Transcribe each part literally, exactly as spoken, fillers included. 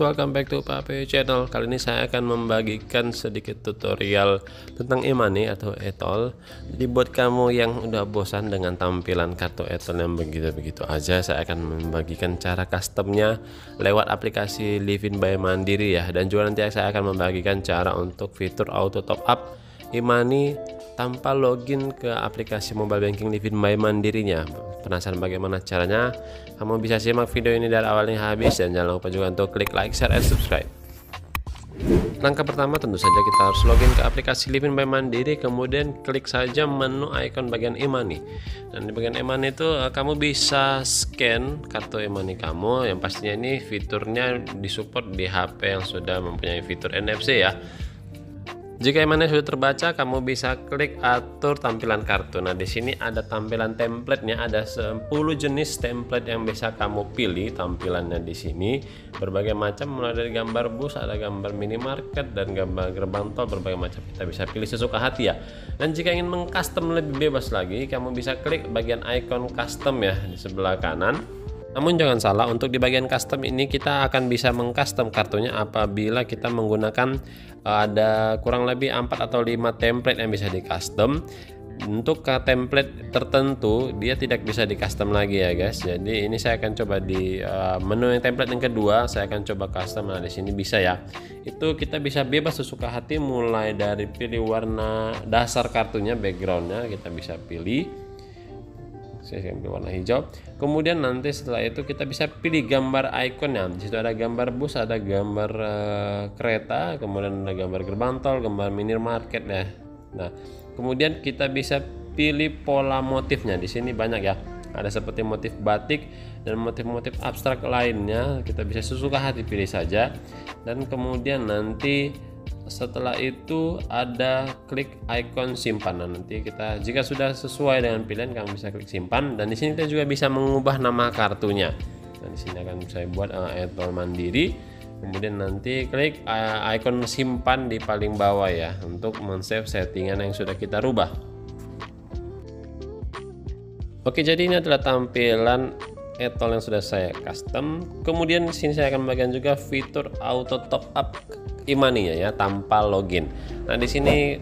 Welcome back to PAPIO Channel. Kali ini saya akan membagikan sedikit tutorial tentang e-money atau e-tol. Jadi buat kamu yang udah bosan dengan tampilan kartu e-tol yang begitu-begitu aja, saya akan membagikan cara customnya lewat aplikasi Livin by Mandiri ya. Dan juga nanti saya akan membagikan cara untuk fitur auto top up e-money tanpa login ke aplikasi mobile banking Livin by Mandirinya. Penasaran bagaimana caranya? Kamu bisa simak video ini dari awal hingga habis, dan jangan lupa juga untuk klik like, share, dan subscribe. Langkah pertama tentu saja kita harus login ke aplikasi Livin by Mandiri, kemudian klik saja menu icon bagian e-money. Dan di bagian e-money itu kamu bisa scan kartu e-money kamu, yang pastinya ini fiturnya disupport di H P yang sudah mempunyai fitur N F C ya. Jika e-money sudah terbaca, kamu bisa klik atur tampilan kartu. Nah, di sini ada tampilan template-nya, ada sepuluh jenis template yang bisa kamu pilih tampilannya di sini. Berbagai macam, mulai dari gambar bus, ada gambar minimarket, dan gambar gerbang tol, berbagai macam. Kita bisa pilih sesuka hati ya. Dan jika ingin meng-custom lebih bebas lagi, kamu bisa klik bagian icon custom ya di sebelah kanan. Namun jangan salah, untuk di bagian custom ini kita akan bisa meng-custom kartunya apabila kita menggunakan ada kurang lebih empat atau lima template yang bisa di-custom. Untuk template tertentu dia tidak bisa di-custom lagi ya guys. Jadi ini saya akan coba di uh, menu yang template yang kedua, saya akan coba custom. Nah, di sini bisa ya. Itu kita bisa bebas sesuka hati, mulai dari pilih warna dasar kartunya, backgroundnya kita bisa pilih. Saya pilih warna hijau. Kemudian nanti setelah itu kita bisa pilih gambar ikonnya. Di situ ada gambar bus, ada gambar uh, kereta, kemudian ada gambar gerbang tol, gambar minimarket ya. Nah, kemudian kita bisa pilih pola motifnya. Di sini banyak ya. Ada seperti motif batik dan motif-motif abstrak lainnya. Kita bisa sesuka hati pilih saja. Dan kemudian nanti setelah itu ada klik icon simpan. Nah, nanti kita jika sudah sesuai dengan pilihan, kamu bisa klik simpan. Dan di sini kita juga bisa mengubah nama kartunya. Nah, di sini akan saya buat uh, e-tol Mandiri. Kemudian nanti klik uh, icon simpan di paling bawah ya untuk men-save settingan yang sudah kita rubah. Oke, jadi ini adalah tampilan e-tol yang sudah saya custom. Kemudian di sini saya akan bagikan juga fitur auto top up e-money ya tanpa login. Nah, di sini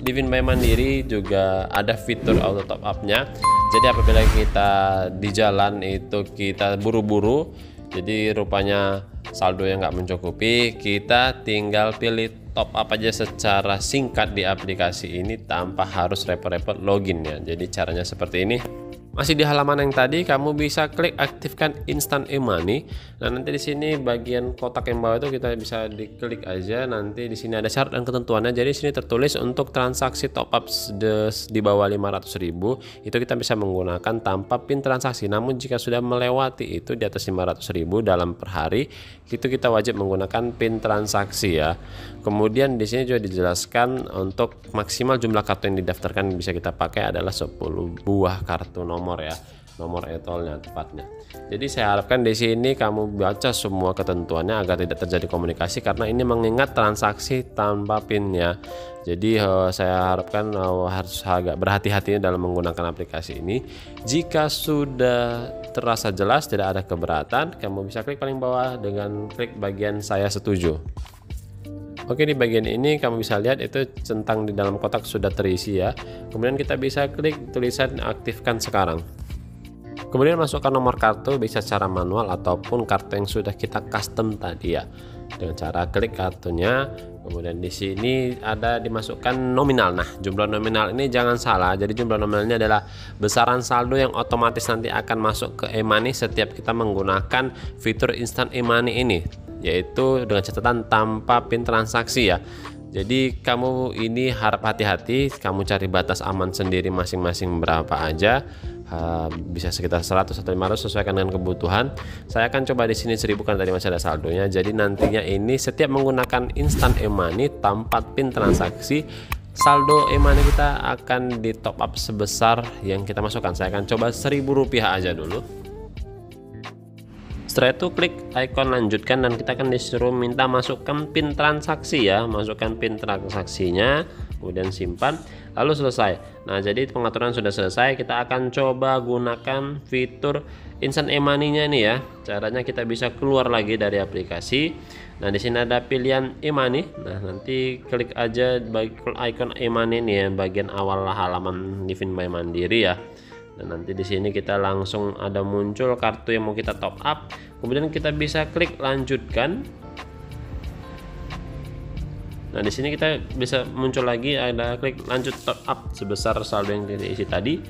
Livin by Mandiri juga ada fitur auto top up-nya. Jadi apabila kita di jalan itu kita buru-buru, jadi rupanya saldo yang nggak mencukupi, kita tinggal pilih top up aja secara singkat di aplikasi ini tanpa harus repot-repot login ya. Jadi caranya seperti ini. Masih di halaman yang tadi, kamu bisa klik aktifkan instant e-money. Nah, nanti di sini bagian kotak yang bawah itu kita bisa diklik aja. Nanti di sini ada syarat dan ketentuannya. Jadi di sini tertulis untuk transaksi top up di bawah lima ratus ribu itu kita bisa menggunakan tanpa pin transaksi. Namun jika sudah melewati itu di atas lima ratus ribu dalam per hari, itu kita wajib menggunakan pin transaksi ya. Kemudian di sini juga dijelaskan untuk maksimal jumlah kartu yang didaftarkan yang bisa kita pakai adalah sepuluh buah kartu nomor nomor ya nomor e-tolnya tepatnya. Jadi saya harapkan di sini kamu baca semua ketentuannya agar tidak terjadi komunikasi, karena ini mengingat transaksi tanpa pinnya. Jadi saya harapkan harus agak berhati-hati dalam menggunakan aplikasi ini. Jika sudah terasa jelas tidak ada keberatan, kamu bisa klik paling bawah dengan klik bagian saya setuju. Oke, di bagian ini kamu bisa lihat itu centang di dalam kotak sudah terisi ya. Kemudian kita bisa klik tulisan aktifkan sekarang. Kemudian masukkan nomor kartu, bisa secara manual ataupun kartu yang sudah kita custom tadi ya. Dengan cara klik kartunya, kemudian di sini ada dimasukkan nominal. Nah, jumlah nominal ini jangan salah. Jadi jumlah nominalnya adalah besaran saldo yang otomatis nanti akan masuk ke e-money setiap kita menggunakan fitur instant e-money ini, yaitu dengan catatan tanpa pin transaksi ya. Jadi kamu ini harap hati-hati, kamu cari batas aman sendiri masing-masing berapa aja. Uh, bisa sekitar seratus atau lima ratus sesuaikan dengan kebutuhan. Saya akan coba di sini seribu karena tadi masih ada saldonya. Jadi nantinya ini setiap menggunakan instant e-money tanpa pin transaksi, saldo e-money kita akan di top up sebesar yang kita masukkan. Saya akan coba seribu rupiah aja dulu. Setelah itu klik icon lanjutkan, dan kita akan disuruh minta masukkan pin transaksi ya. Masukkan pin transaksinya, kemudian simpan, lalu selesai. Nah, jadi pengaturan sudah selesai. Kita akan coba gunakan fitur instant e-money-nya ini ya. Caranya kita bisa keluar lagi dari aplikasi. Nah, di sini ada pilihan e-money. Nah, nanti klik aja bagi icon e-money ini ya, bagian awal halaman Livin by Mandiri ya. Dan nanti di sini kita langsung ada muncul kartu yang mau kita top up. Kemudian kita bisa klik lanjutkan. Nah, di sini kita bisa muncul lagi ada klik lanjut top up sebesar saldo yang diisi tadi.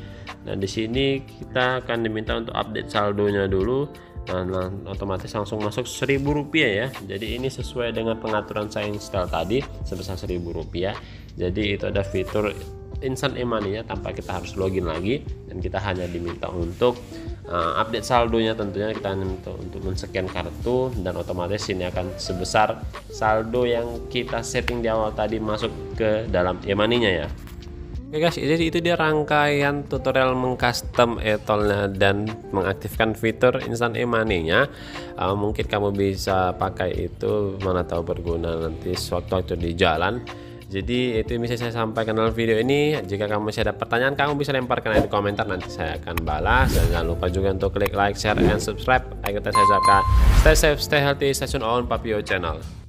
Nah, di sini kita akan diminta untuk update saldonya dulu. Nah, otomatis langsung masuk seribu rupiah ya. Jadi ini sesuai dengan pengaturan saya install tadi sebesar seribu rupiah. Jadi itu ada fitur instant e-money-nya tanpa kita harus login lagi, dan kita hanya diminta untuk uh, update saldonya. Tentunya kita hanya minta untuk men-scan kartu, dan otomatis ini akan sebesar saldo yang kita setting di awal tadi masuk ke dalam e-money-nya ya. Oke guys, jadi itu dia rangkaian tutorial mengcustom e-tollnya dan mengaktifkan fitur instant e-money-nya. Uh, mungkin kamu bisa pakai itu, mana tahu berguna nanti sewaktu-waktu di jalan. Jadi itu yang bisa saya sampaikan dalam video ini. Jika kamu masih ada pertanyaan, kamu bisa lemparkan aja di komentar, nanti saya akan balas. Dan jangan lupa juga untuk klik like, share, and subscribe. Ayo kita saya ucapkan, stay safe, stay healthy, stay tune on PAPIO Channel.